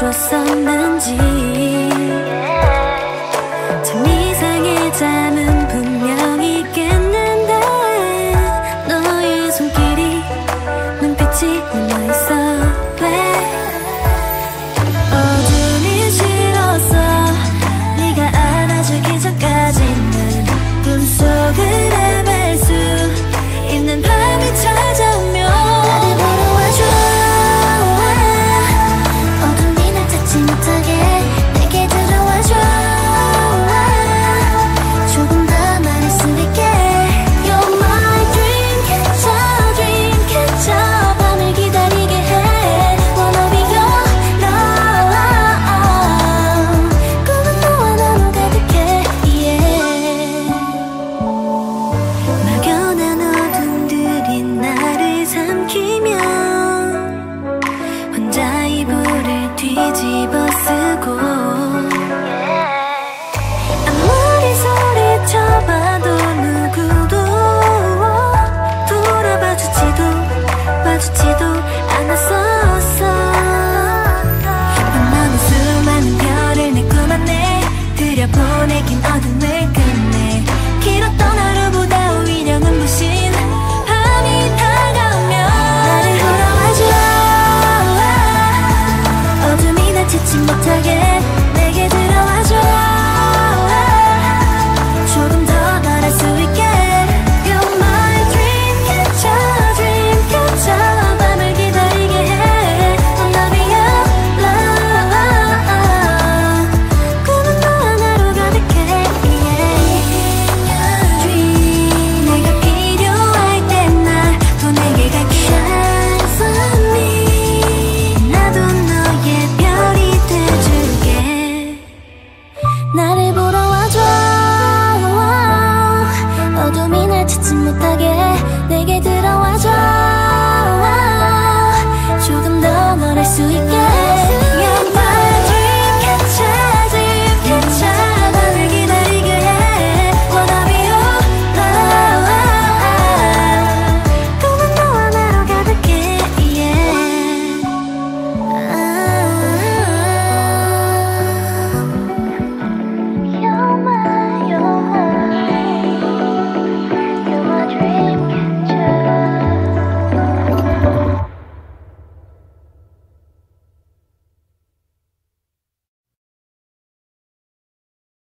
줬었는지 참 이상해. 잠은 분명히 깼는데 너의 손길이 눈빛이 남아있어. 왜 어둠이 싫어서 네가 안아주기 전까지 난 꿈속을 헤맬 수 있는 밤이 찾아오면 나를 보러 와줘. 내게 들어와줘. 조금 더 널 알 수 있게.